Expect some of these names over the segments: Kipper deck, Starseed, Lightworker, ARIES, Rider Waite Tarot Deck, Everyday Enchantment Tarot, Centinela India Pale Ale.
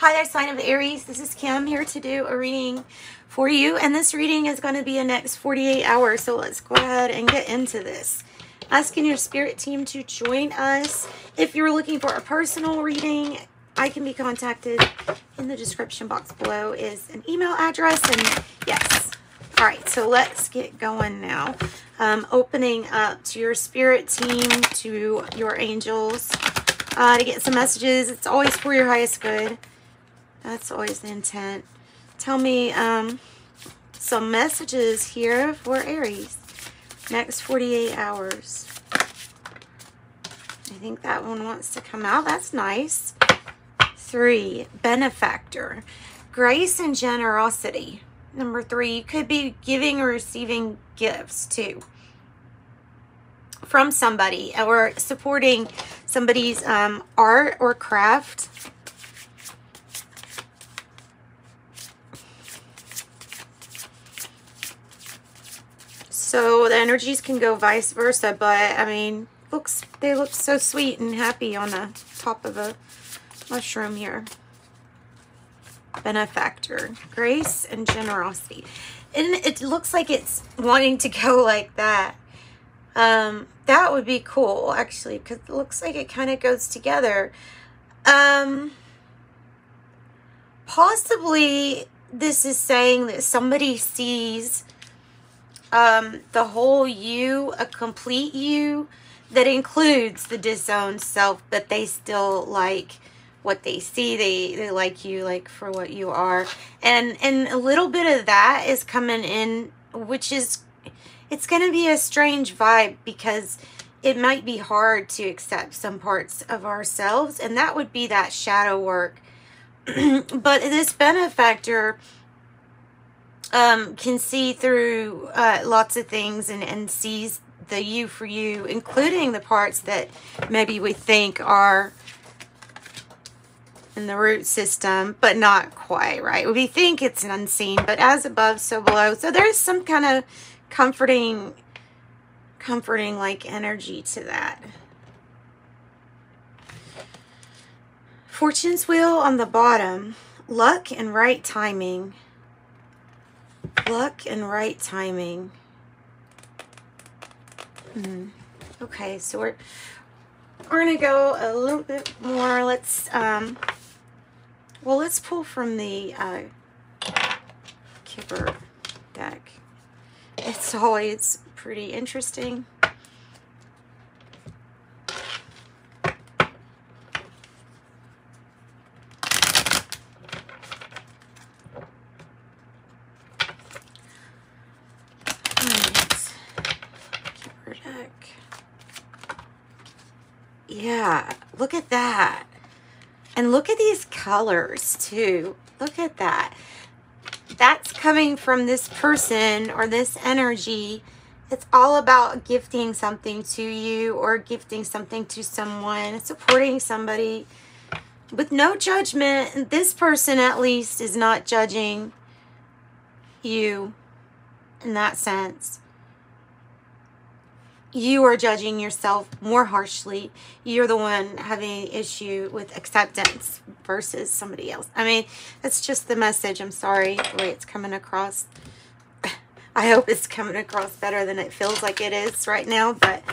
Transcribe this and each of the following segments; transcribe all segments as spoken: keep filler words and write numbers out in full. Hi there, sign of Aries. This is Kim here to do a reading for you, and this reading is going to be a next forty-eight hours, so let's go ahead and get into this. Asking your spirit team to join us. If you're looking for a personal reading, I can be contacted in the description box below is an email address, and yes. All right, so let's get going now. Um, opening up to your spirit team, to your angels, uh, to get some messages. It's always for your highest good. That's always the intent. Tell me um, some messages here for Aries. Next forty-eight hours. I think that one wants to come out. That's nice. Three, benefactor. Grace and generosity. Number three, you could be giving or receiving gifts too. From somebody, or supporting somebody's um, art or craft. So the energies can go vice versa, but I mean, looks they look so sweet and happy on the top of a mushroom here. Benefactor, grace and generosity, and it looks like it's wanting to go like that. Um, that would be cool actually, because it looks like it kind of goes together. Um, possibly this is saying that somebody sees Um, the whole you, a complete you that includes the disowned self, but they still like what they see. They, they like you, like for what you are. And, and a little bit of that is coming in, which is, it's going to be a strange vibe because it might be hard to accept some parts of ourselves. And that would be that shadow work. But this benefactor Um, can see through uh, lots of things and, and sees the you for you, including the parts that maybe we think are in the root system, but not quite, right? We think it's an unseen, but as above, so below. So there's some kind of comforting, comforting like energy to that. Fortune's wheel on the bottom, luck and right timing. Luck and right timing. Hmm. Okay, so we're we're gonna go a little bit more. Let's um. Well, let's pull from the uh, Kipper deck. It's always pretty interesting. Yeah, look at that. And look at these colors too. Look at that. That's coming from this person or this energy. It's all about gifting something to you or gifting something to someone, supporting somebody with no judgment. This person at least is not judging you in that sense. You are judging yourself more harshly. You're the one having an issue with acceptance versus somebody else. I mean, that's just the message. I'm sorry the way it's coming across. I hope it's coming across better than it feels like it is right now, but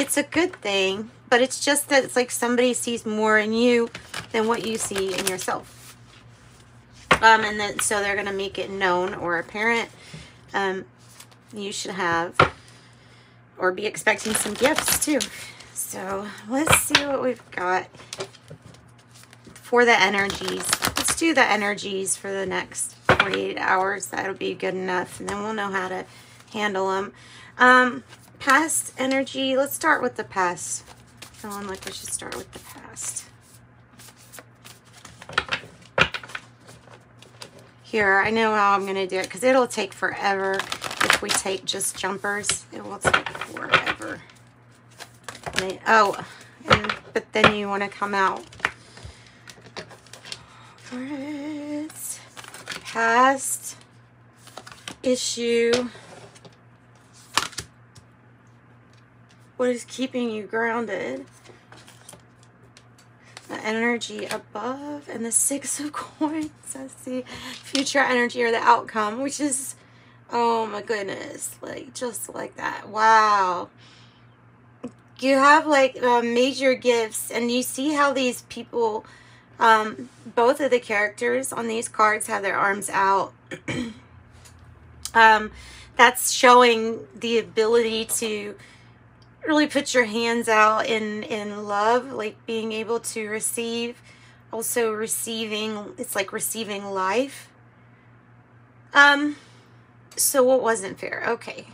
it's a good thing. But it's just that it's like somebody sees more in you than what you see in yourself. Um, and then so they're going to make it known or apparent. Um, you should have... or be expecting some gifts too. So let's see what we've got for the energies. Let's do the energies for the next forty-eight hours. That'll be good enough. And then we'll know how to handle them. Um, past energy. Let's start with the past. Feeling like we should start with the past. Here, I know how I'm going to do it because it'll take forever. If we take just jumpers, it will take forever. Wait, oh, and, but then you want to come out. It's past issue. What is keeping you grounded? The energy above and the Six of Coins. That's the future energy or the outcome, which is, oh my goodness, like just like that. Wow. You have like uh, major gifts, and you see how these people, um, both of the characters on these cards have their arms out. um, that's showing the ability to really put your hands out in, in love, like being able to receive, also receiving, it's like receiving life. Um, so what wasn't fair? Okay.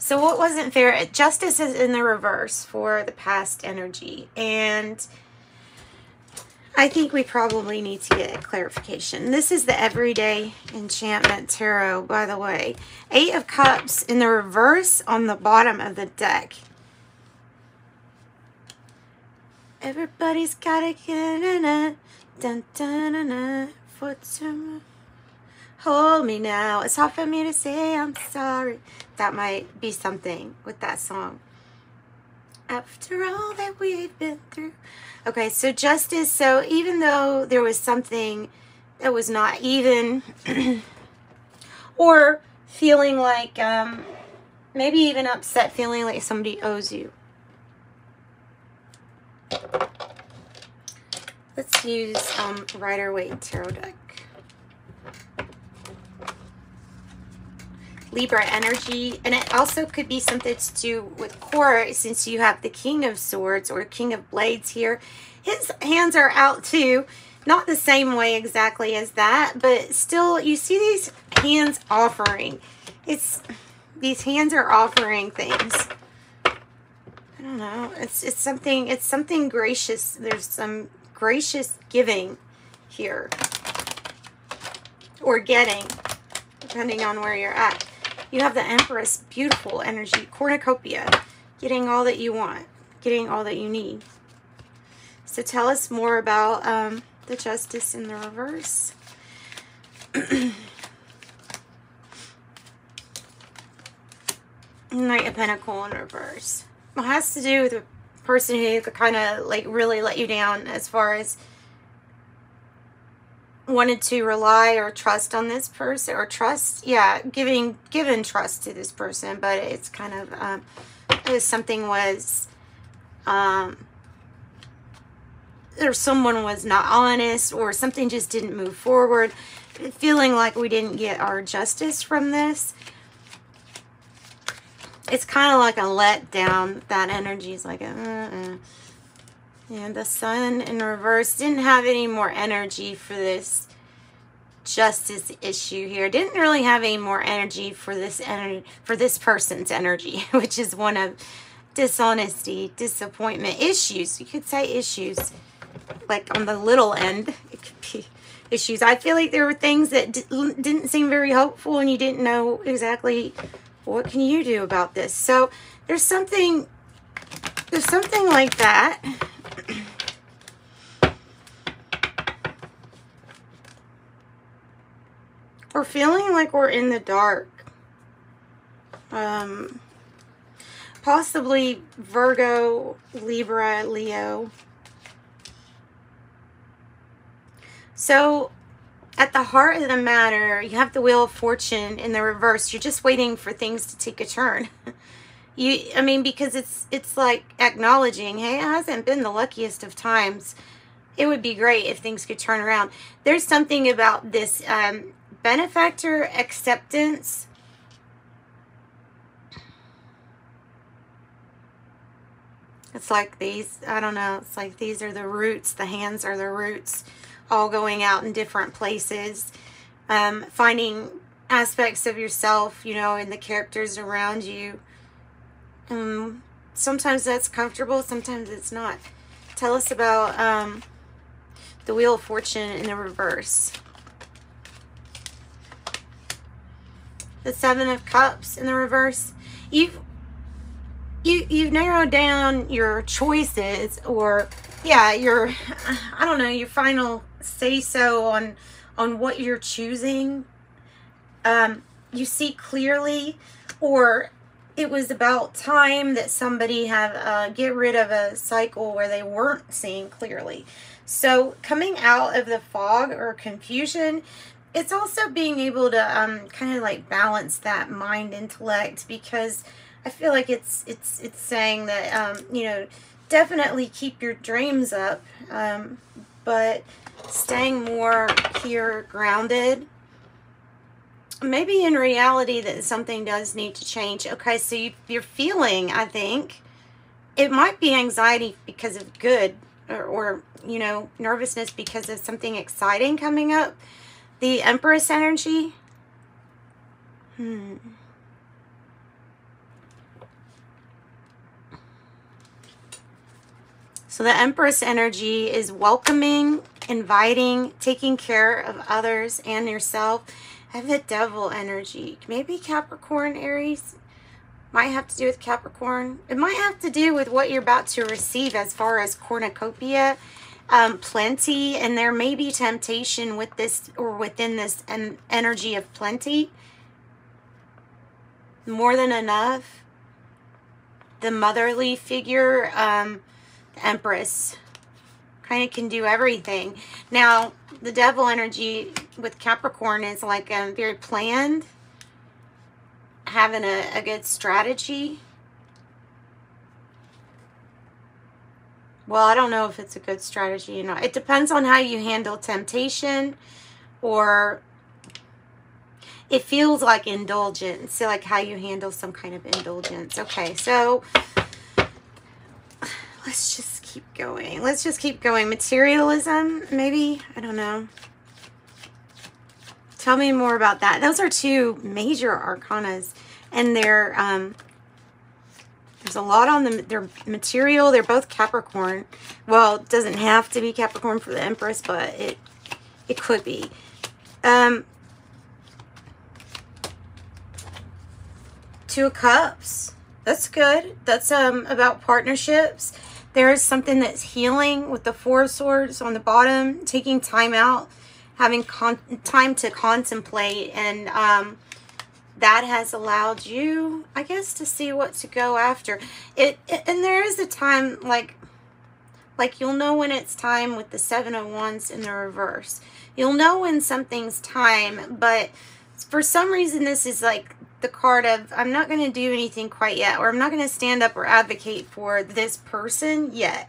So what wasn't fair? Justice is in the reverse for the past energy. And I think we probably need to get clarification. This is the Everyday Enchantment Tarot, by the way. Eight of Cups in the reverse on the bottom of the deck. Everybody's gotta get in it. Dun, dun, dun, dun, for tomorrow. Hold me now. It's hard for me to say I'm sorry. That might be something with that song. After all that we've been through. Okay, so justice. So even though there was something that was not even, or feeling like, um, maybe even upset, feeling like somebody owes you. Let's use um, Rider Waite Tarot Deck. Libra energy, and it also could be something to do with court, since you have the King of Swords or King of Blades here. His hands are out too, not the same way exactly as that, but still you see these hands offering. It's, these hands are offering things. I don't know, it's, it's something, it's something gracious. There's some gracious giving here, or getting, depending on where you're at. You have the Empress, beautiful energy, cornucopia, getting all that you want, getting all that you need. So tell us more about um, the justice in the reverse. Knight of Pentacles in reverse. It has to do with a person who could kind of like really let you down, as far as wanted to rely or trust on this person, or trust, yeah, giving, given trust to this person, but it's kind of, um, it was something was, um, or someone was not honest, or something just didn't move forward, feeling like we didn't get our justice from this. It's kind of like a letdown. That energy is like, uh-uh. And the Sun in reverse didn't have any more energy for this justice issue here. Didn't really have any more energy for this energy, for this person's energy, which is one of dishonesty, disappointment, issues. You could say issues, like on the little end, it could be issues. I feel like there were things that didn't seem very hopeful, and you didn't know exactly what can you do about this. So there's something, there's something like that. We're feeling like we're in the dark. Um, possibly Virgo, Libra, Leo. So at the heart of the matter, you have the Wheel of Fortune in the reverse. You're just waiting for things to take a turn. You, I mean, because it's, it's like acknowledging, hey, it hasn't been the luckiest of times. It would be great if things could turn around. There's something about this, um, benefactor acceptance. It's like these, I don't know, it's like these are the roots, the hands are the roots, all going out in different places, um, finding aspects of yourself, you know, in the characters around you. Um, sometimes that's comfortable, sometimes it's not. Tell us about um, the Wheel of Fortune in the reverse. The Seven of Cups in the reverse. You've, you, you've narrowed down your choices, or yeah, your, I don't know, your final say so on, on what you're choosing. Um, you see clearly, or it was about time that somebody had uh, get rid of a cycle where they weren't seeing clearly. So coming out of the fog or confusion, it's also being able to um, kind of like balance that mind intellect, because I feel like it's it's it's saying that um, you know, definitely keep your dreams up, um, but staying more here grounded. Maybe in reality that something does need to change. Okay, so you, you're feeling, I think, it might be anxiety because of good, or, or, you know, nervousness because of something exciting coming up. The Empress energy. Hmm. So the Empress energy is welcoming, inviting, taking care of others and yourself. I have the Devil energy. Maybe Capricorn, Aries. Might have to do with Capricorn. It might have to do with what you're about to receive as far as cornucopia, um, plenty, and there may be temptation with this or within this en- energy of plenty. More than enough. The motherly figure, um, the Empress. Kind of can do everything. Now, the Devil energy with Capricorn is like um, very planned, having a, a good strategy. Well, I don't know if it's a good strategy, you know. It depends on how you handle temptation, or it feels like indulgence. So like how you handle some kind of indulgence. Okay, so let's just keep going. Let's just keep going. Materialism, maybe? I don't know. Tell me more about that. Those are two major arcanas, and they're, um, there's a lot on them. They're material. They're both Capricorn. Well, it doesn't have to be Capricorn for the Empress, but it, it could be. Um, Two of Cups. That's good. That's, um, about partnerships. There is something that's healing with the Four of Swords on the bottom, taking time out, having con time to contemplate, and um, that has allowed you, I guess, to see what to go after. It, it and there is a time, like, like you'll know when it's time with the Seven of Wands in the reverse. You'll know when something's time, but for some reason this is like the card of I'm not going to do anything quite yet, or I'm not going to stand up or advocate for this person yet.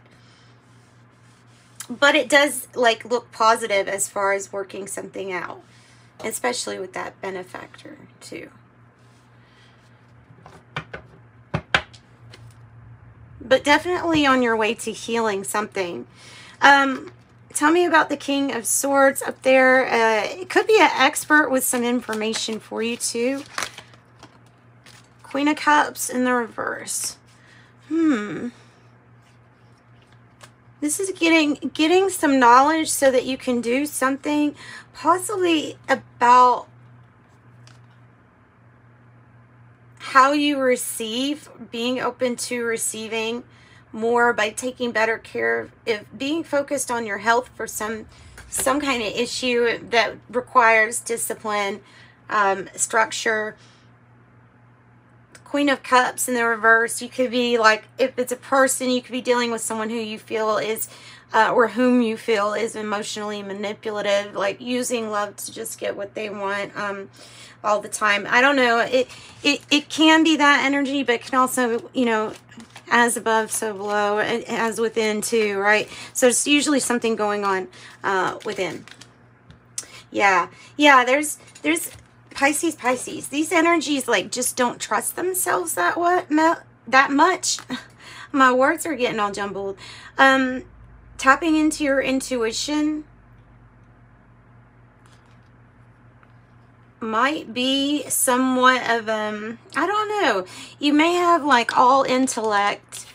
But it does like look positive as far as working something out, especially with that benefactor too. But definitely on your way to healing something. Um, tell me about the King of Swords up there. Uh, it could be an expert with some information for you too. Queen of Cups in the reverse. Hmm. This is getting getting some knowledge so that you can do something possibly about how you receive, being open to receiving more by taking better care of, if being focused on your health for some some kind of issue that requires discipline, um, structure. Queen of Cups in the reverse. You could be like, if it's a person, you could be dealing with someone who you feel is, uh, or whom you feel is emotionally manipulative, like using love to just get what they want um, all the time. I don't know. It, it, it can be that energy, but it can also, you know, as above, so below, and as within too, right? So it's usually something going on uh, within. Yeah. Yeah, there's, there's, Pisces, Pisces. These energies, like, just don't trust themselves that what that much. My words are getting all jumbled. Um, tapping into your intuition might be somewhat of, um, I don't know. You may have, like, all intellect,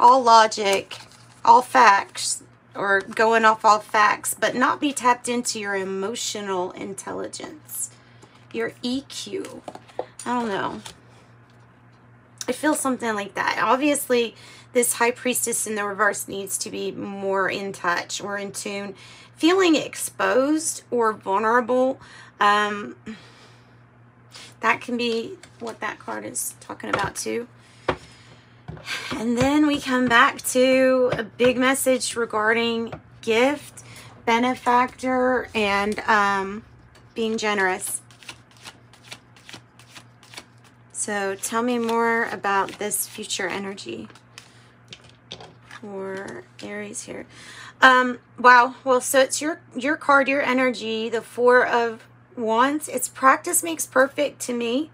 all logic, all facts, or going off all facts, but not be tapped into your emotional intelligence. Your E Q. I don't know. I feel something like that. Obviously, this High Priestess in the reverse needs to be more in touch or in tune. Feeling exposed or vulnerable. Um, That can be what that card is talking about too. And then we come back to a big message regarding gift, benefactor, and um, being generous. So tell me more about this future energy for Aries here. Um, wow. Well, so it's your, your card, your energy, the Four of Wands. It's practice makes perfect to me.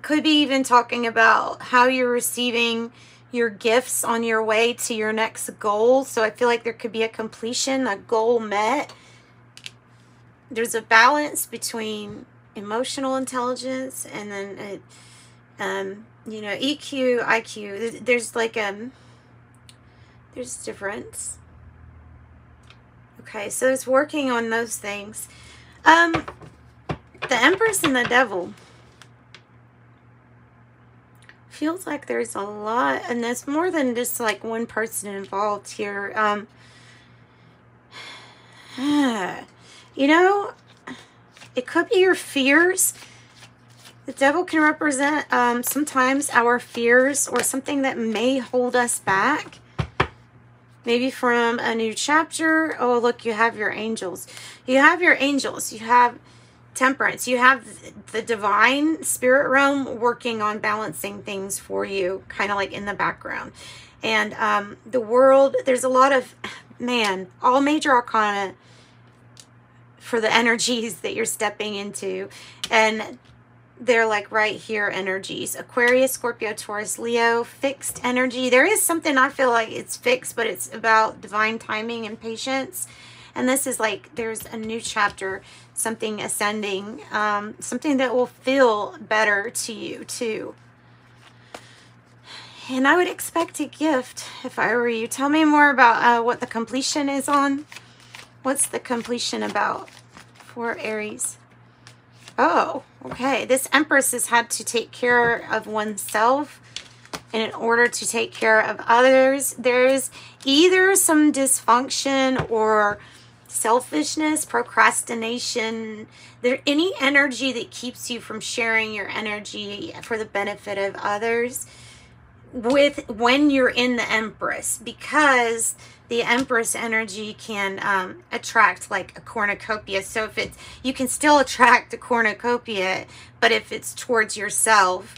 Could be even talking about how you're receiving your gifts on your way to your next goal. So I feel like there could be a completion, a goal met. There's a balance between emotional intelligence and then, it, um, you know, E Q, I Q. There's like a, there's a difference. Okay, so it's working on those things. Um, the Empress and the Devil. Feels like there's a lot, and there's more than just like one person involved here. Um, you know, it could be your fears. The devil can represent um, sometimes our fears or something that may hold us back. Maybe from a new chapter. Oh, look, you have your angels. You have your angels. You have... Temperance. You have the divine spirit realm working on balancing things for you, kind of like in the background. And um, the world, there's a lot of, man, all major arcana for the energies that you're stepping into. And they're like right here energies. Aquarius, Scorpio, Taurus, Leo, fixed energy. There is something I feel like it's fixed, but it's about divine timing and patience. And this is like, there's a new chapter, something ascending, um, something that will feel better to you too. And I would expect a gift if I were you. Tell me more about uh, what the completion is on. What's the completion about for Aries? Oh, okay. This Empress has had to take care of oneself. And in order to take care of others, there's either some dysfunction or selfishness, procrastination. There any energy that keeps you from sharing your energy for the benefit of others with when you're in the Empress, because the Empress energy can um, attract like a cornucopia. So if it's, you can still attract a cornucopia, but if it's towards yourself,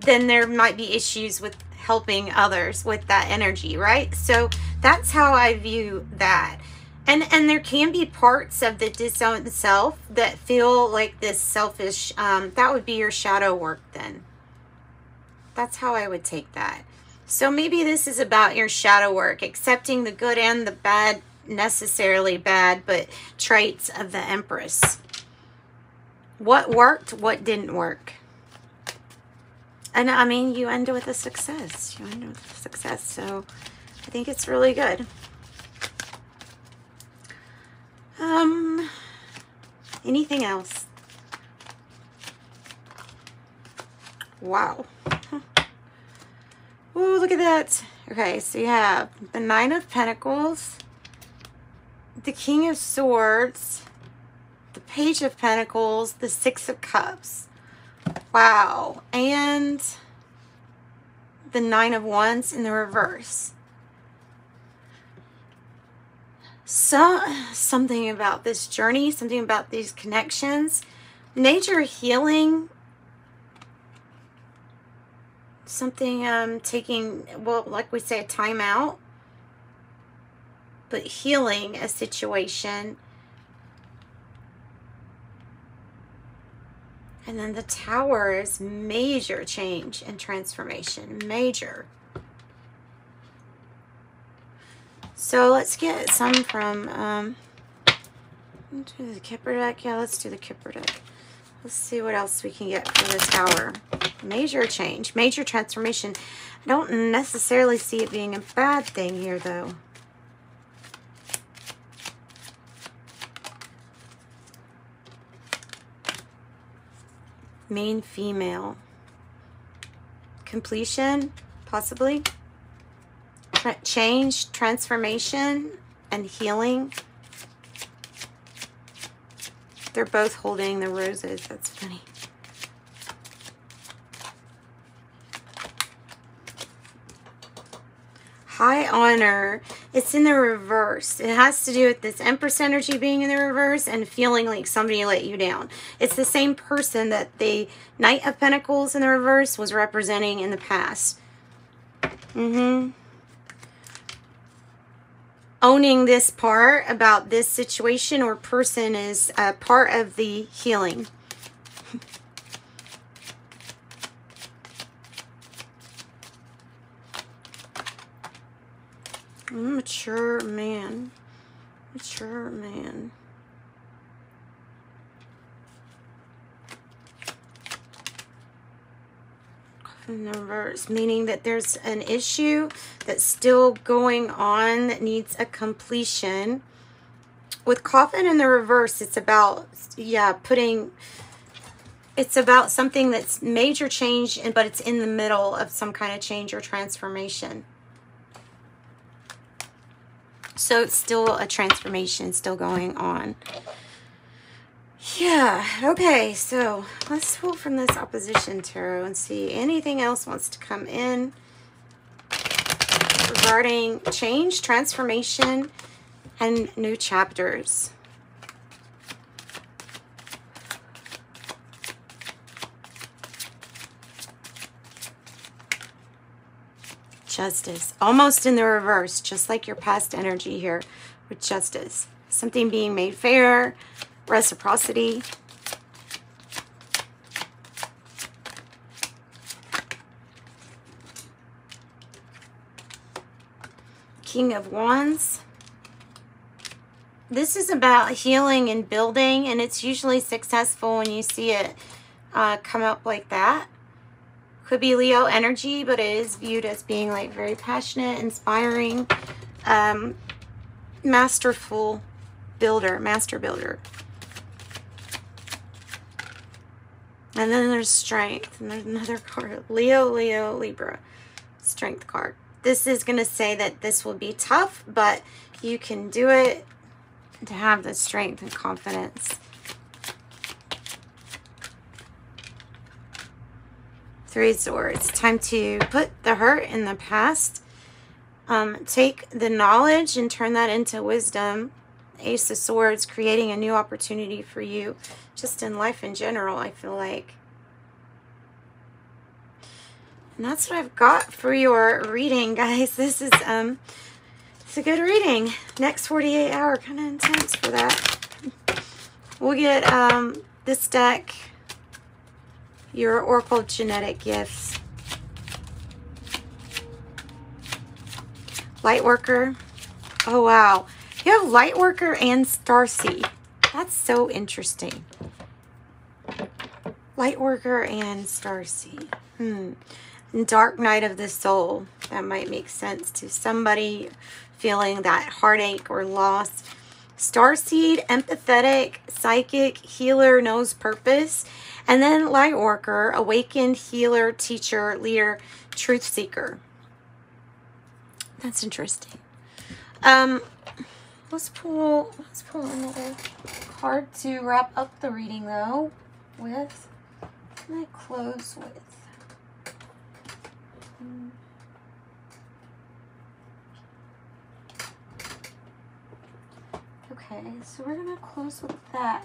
then there might be issues with helping others with that energy, right? So that's how I view that. And and there can be parts of the disowned self that feel like this selfish, um, that would be your shadow work then. That's how I would take that. So maybe this is about your shadow work, accepting the good and the bad, necessarily bad, but traits of the Empress. What worked, what didn't work. And I mean, you end with a success. You end with a success. So I think it's really good. Um, anything else? Wow. Huh. Ooh, look at that. Okay, so you have the Nine of Pentacles, the King of Swords, the Page of Pentacles, the Six of Cups. Wow. And the Nine of Wands in the reverse. So, something about this journey, something about these connections, nature healing, something um, taking, well, like we say, a time out, but healing a situation. And then the Tower is major change and transformation, major. So let's get some from, um, let's do the Kipper deck. Yeah, let's do the Kipper deck. Let's see what else we can get for the Tower. Major change, major transformation. I don't necessarily see it being a bad thing here, though. Main female. Completion, possibly. Tra- change, transformation, and healing. They're both holding the roses. That's funny. High honor. It's in the reverse. It has to do with this Empress energy being in the reverse and feeling like somebody let you down. It's the same person that the Knight of Pentacles in the reverse was representing in the past. Mm-hmm. Owning this part about this situation or person is a part of the healing. Mature man. Mature man. In the reverse, meaning that there's an issue that's still going on that needs a completion. With coffin in the reverse, it's about, yeah, putting, it's about something that's major change, and but it's in the middle of some kind of change or transformation. So it's still a transformation still going on. Yeah, okay, so let's pull from this opposition tarot and see anything else wants to come in regarding change, transformation, and new chapters. Justice, almost in the reverse, just like your past energy here with justice. Something being made fair, reciprocity. King of Wands. This is about healing and building, and it's usually successful when you see it uh, come up like that. Could be Leo energy, but it is viewed as being like very passionate, inspiring, um, masterful builder, master builder. And then there's strength, and there's another card, Leo, Leo, Libra, strength card. This is going to say that this will be tough, but you can do it, to have the strength and confidence. Three of Swords, time to put the hurt in the past, um, take the knowledge and turn that into wisdom. Ace of Swords, creating a new opportunity for you just in life in general, I feel like. And that's what I've got for your reading, guys. This is um it's a good reading. Next forty-eight hour, kind of intense for that. We'll get um this deck, your Oracle Genetic Gifts, Lightworker. Oh wow. You have Lightworker and Starseed. That's so interesting. Lightworker and Starseed. Hmm. Dark Night of the Soul. That might make sense to somebody feeling that heartache or loss. Starseed, empathetic, psychic, healer, knows purpose. And then Lightworker, awakened, healer, teacher, leader, truth seeker. That's interesting. Um... Let's pull, let's pull another card to wrap up the reading, though, with. What can I close with? Hmm. Okay, so we're going to close with that.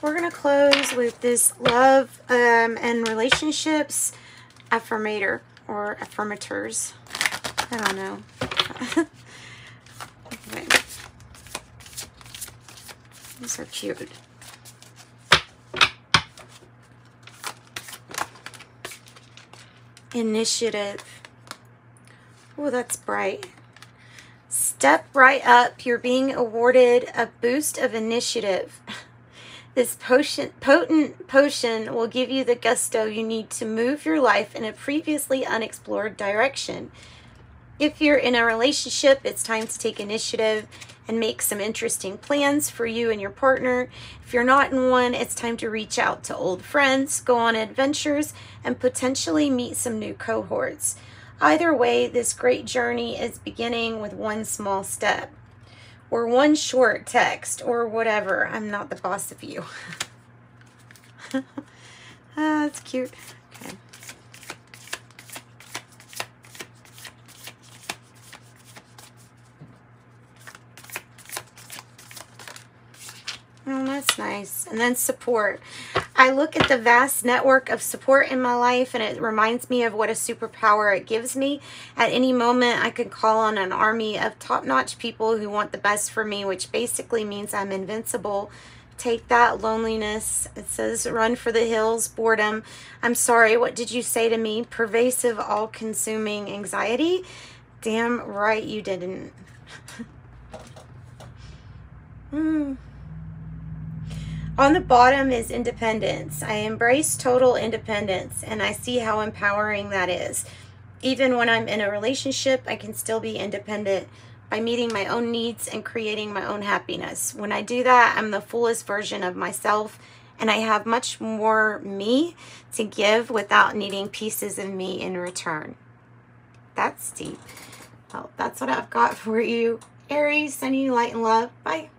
We're going to close with this love um, and relationships affirmator or affirmators. I don't know. Okay. These are cute. Initiative. Oh, that's bright. Step right up. You're being awarded a boost of initiative. This potion, potent potion will give you the gusto you need to move your life in a previously unexplored direction. If you're in a relationship, it's time to take initiative and make some interesting plans for you and your partner. If you're not in one, it's time to reach out to old friends, go on adventures, and potentially meet some new cohorts. Either way, this great journey is beginning with one small step. or one short text or whatever. I'm not the boss of you. Ah, that's cute. Okay. Oh, that's nice. And then support. I look at the vast network of support in my life, and it reminds me of what a superpower it gives me. At any moment, I could call on an army of top-notch people who want the best for me, which basically means I'm invincible. Take that, loneliness. It says, run for the hills, boredom. I'm sorry, what did you say to me? Pervasive, all-consuming anxiety? Damn right you didn't. Hmm. On the bottom is independence. I embrace total independence, and I see how empowering that is. Even when I'm in a relationship, I can still be independent by meeting my own needs and creating my own happiness. When I do that, I'm the fullest version of myself, and I have much more me to give without needing pieces of me in return. That's deep. Well, that's what I've got for you. Aries, sending you light and love. Bye.